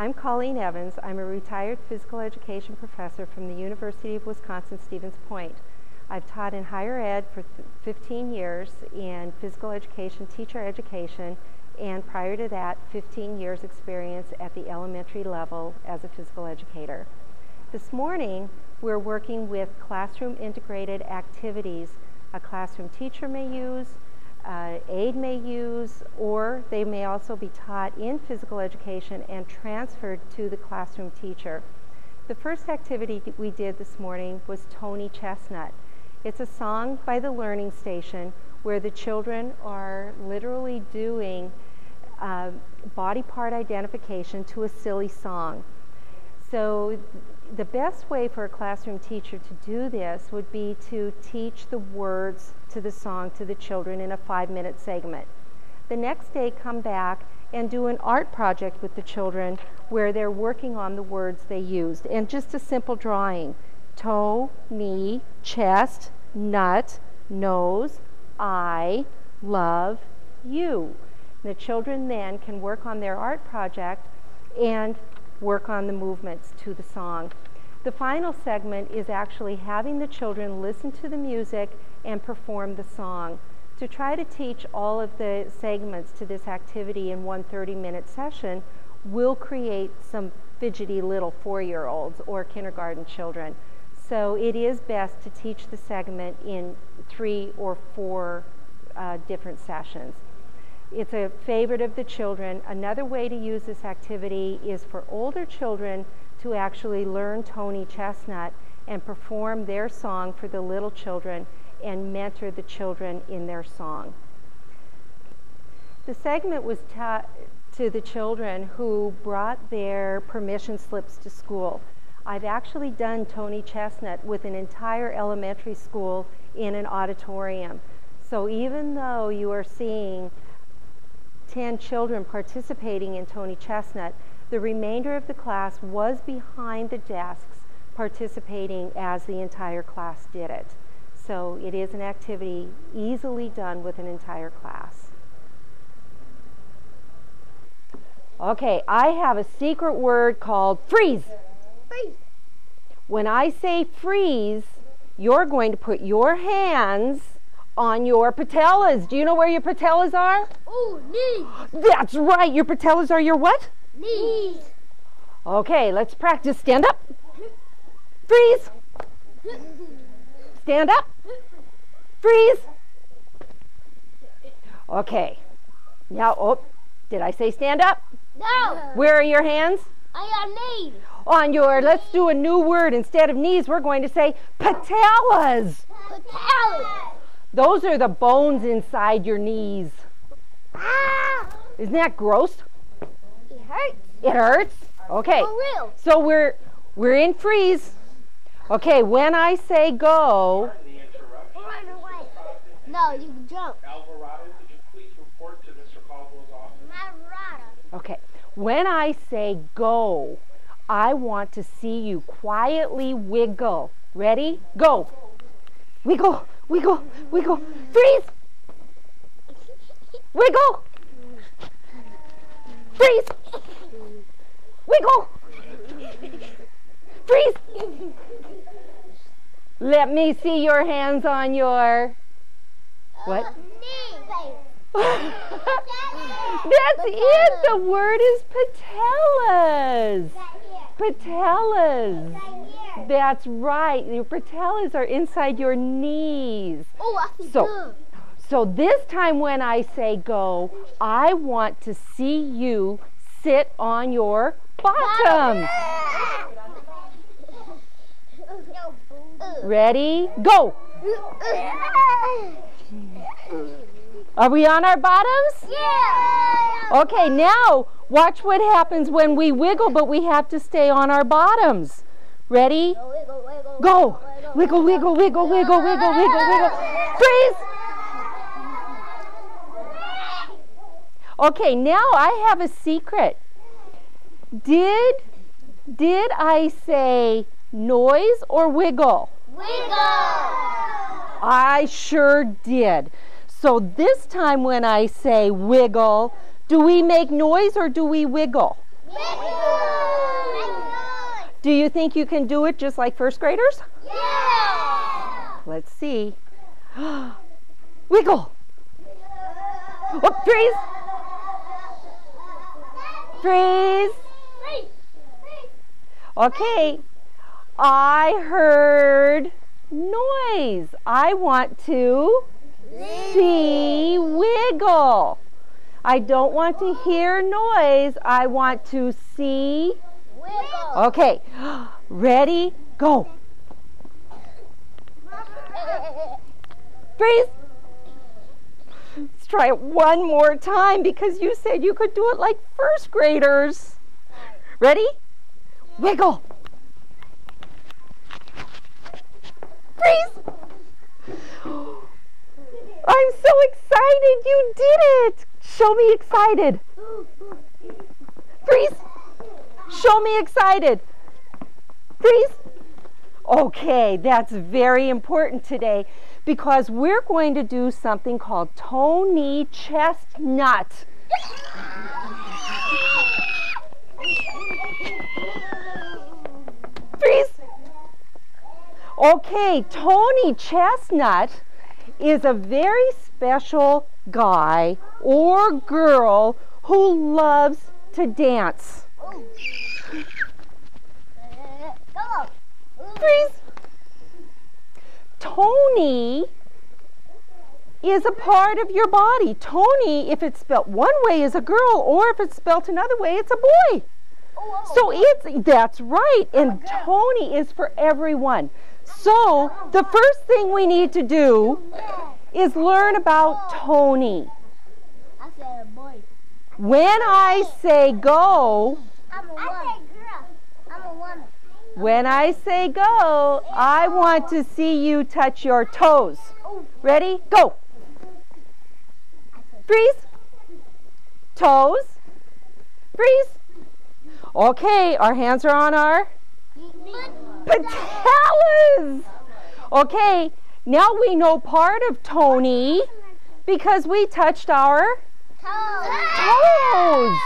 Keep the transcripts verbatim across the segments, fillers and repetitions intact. I'm Colleen Evans. I'm a retired physical education professor from the University of Wisconsin-Stevens Point. I've taught in higher ed for fifteen years in physical education, teacher education, and prior to that, fifteen years experience at the elementary level as a physical educator. This morning, we're working with classroom integrated activities a classroom teacher may use, Uh, aide may use, or they may also be taught in physical education and transferred to the classroom teacher. The first activity we did this morning was Tony Chestnut. It's a song by The Learning Station where the children are literally doing uh, body part identification to a silly song. So the best way for a classroom teacher to do this would be to teach the words to the song to the children in a five-minute segment. The next day, come back and do an art project with the children where they're working on the words they used, and just a simple drawing: toe, knee, chest, nut, nose, I, love, you. The children then can work on their art project and work on the movements to the song. The final segment is actually having the children listen to the music and perform the song. To try to teach all of the segments to this activity in one thirty-minute session will create some fidgety little four-year-olds or kindergarten children. So it is best to teach the segment in three or four uh, different sessions. It's a favorite of the children. Another way to use this activity is for older children to actually learn Tony Chestnut and perform their song for the little children and mentor the children in their song. The segment was taught to the children who brought their permission slips to school. I've actually done Tony Chestnut with an entire elementary school in an auditorium. So even though you are seeing ten children participating in Tony Chestnut, the remainder of the class was behind the desks participating as the entire class did it. So it is an activity easily done with an entire class. Okay, I have a secret word called freeze. Freeze. When I say freeze, you're going to put your hands on your patellas. Do you know where your patellas are? Oh, knees. That's right. Your patellas are your what? Knees. Okay, let's practice. Stand up. Freeze. Stand up. Freeze. Okay. Now, oh, did I say stand up? No. Where are your hands? On your knees. On your, let's do a new word. Instead of knees, we're going to say patellas. Patellas. Those are the bones inside your knees. Ah! Isn't that gross? It hurts. It hurts? Okay. For real. So we're we're in freeze. Okay, when I say go. Run away. No, you can jump. Alvarado, could you please report to Mister Caldwell's office? Alvarado. Okay. When I say go, I want to see you quietly wiggle. Ready? Go. Wiggle. Wiggle, wiggle, freeze! Wiggle! Freeze! Wiggle! Freeze! Let me see your hands on your... What? Uh, knees. That's it! The word is patellas. Patellas. That's right. Your patellas are inside your knees. Oh, I see. So, so this time when I say go, I want to see you sit on your bottom. Ready? Go. Are we on our bottoms? Yeah. Okay, now watch what happens when we wiggle, but we have to stay on our bottoms. Ready? Go! Wiggle, wiggle, wiggle, wiggle, wiggle, wiggle, wiggle. Freeze! Okay, now I have a secret. Did, did I say noise or wiggle? Wiggle! I sure did. So this time when I say wiggle, do we make noise or do we wiggle? Do you think you can do it just like first graders? Yeah! Let's see. Wiggle! Oh, freeze! Freeze! Okay, I heard noise. I want to see wiggle. I don't want to hear noise. I want to see wiggle. Okay, ready, go. Freeze. Let's try it one more time because you said you could do it like first graders. Ready? Wiggle. Freeze. I'm so excited. You did it. Show me excited. Freeze. Show me excited. Freeze. Okay, that's very important today because we're going to do something called Tony Chestnut. Freeze. Okay, Tony Chestnut is a very special guy or girl who loves to dance. Freeze. Tony is a part of your body. Tony, if it's spelt one way, is a girl, or if it's spelt another way, it's a boy. So it's, that's right, and Tony is for everyone. So the first thing we need to do is learn about Tony. When I say go, when I say go, I want to see you touch your toes. Ready? Go. Freeze. Toes. Freeze. Okay, our hands are on our patellas. Okay, now we know part of Tony because we touched our toes.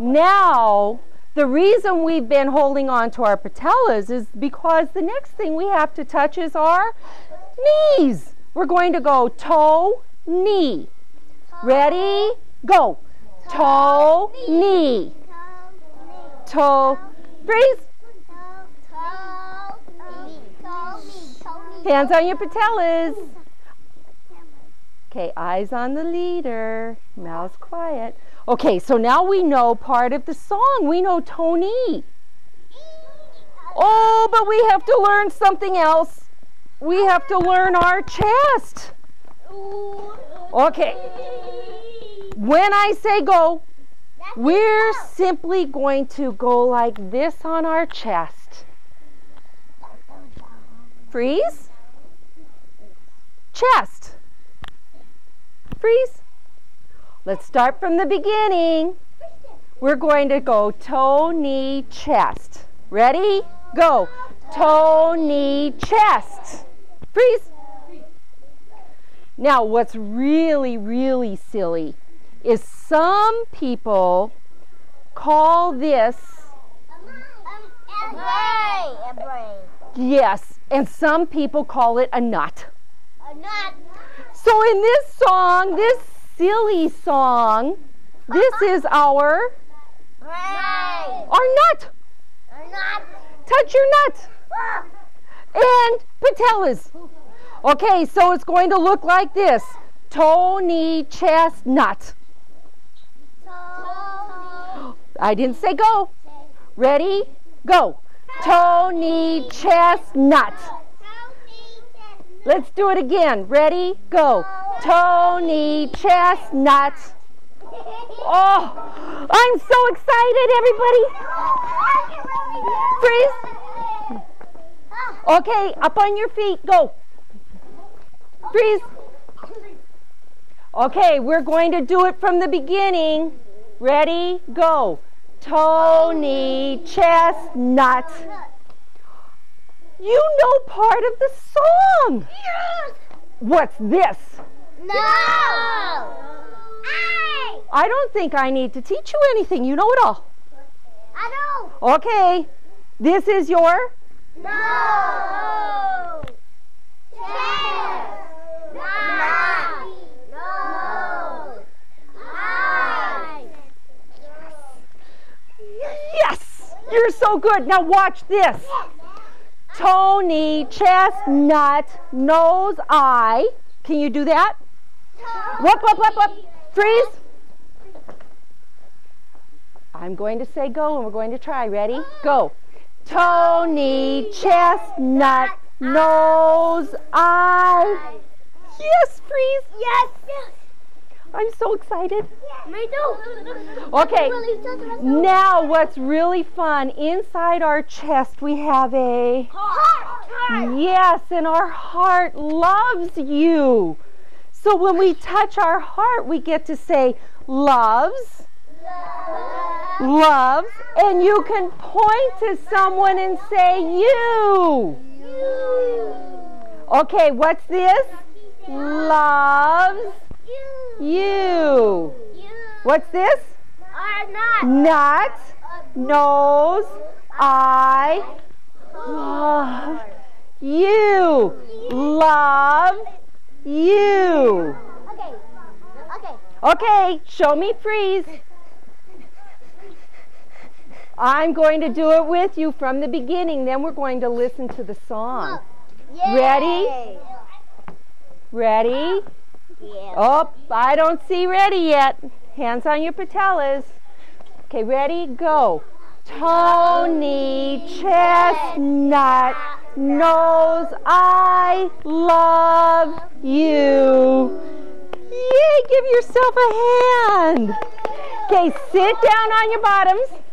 Now, the reason we've been holding on to our patellas is because the next thing we have to touch is our knees. We're going to go toe, knee. Ready? Go. Toe, knee. Toe, freeze. Hands on your patellas. Okay, eyes on the leader, mouth quiet. Okay, so now we know part of the song. We know Tony. Oh, but we have to learn something else. We have to learn our chest. Okay. When I say go, we're simply going to go like this on our chest. Freeze. Chest. Freeze. Let's start from the beginning. We're going to go toe, knee, chest. Ready? Go. Toe, knee, chest. Freeze. Now, what's really, really silly is some people call this a bray. A bray. Yes, and some people call it a nut. A nut. So in this song, this silly song, this is our bray. Our nut. A nut. Touch your nut. And patellas. Okay, so it's going to look like this. Toe, knee, chest, nut. I didn't say go. Ready? Go. Toe, knee, chest, nut. Let's do it again. Ready? Go. Toe, knee, chest, nut. Oh, I'm so excited, everybody. Freeze. Okay, up on your feet. Go. Freeze. Okay, we're going to do it from the beginning. Ready? Go. Tony Chestnut. You know part of the song. Yes. What's this? No. I. I don't think I need to teach you anything. You know it all. I know. Okay. This is your? No. No. Yes. Not. No. I. Yes. You're so good. Now watch this. Tony, chestnut, nose, eye. Can you do that? Whoop, whoop, whoop, whoop. Freeze. I'm going to say go and we're going to try. Ready? Go. Tony, chestnut, nose, eye. Yes, freeze. Yes. I'm so excited. Me too. Okay. Now what's really fun, inside our chest we have a heart. Yes, and our heart loves you. So when we touch our heart, we get to say loves, loves, loves, and you can point to someone and say you. You. Okay, what's this? Loves you. You. What's this? Not. Not. Nose. I. Love you. Love you. Okay. Okay. Okay, show me freeze. I'm going to do it with you from the beginning, then we're going to listen to the song. Yay. Ready? Ready? Yeah. Oh, I don't see ready yet. Hands on your patellas. Okay, ready? Go. Tony, chestnut, nose, I love you. Yay, give yourself a hand. Okay, sit down on your bottoms.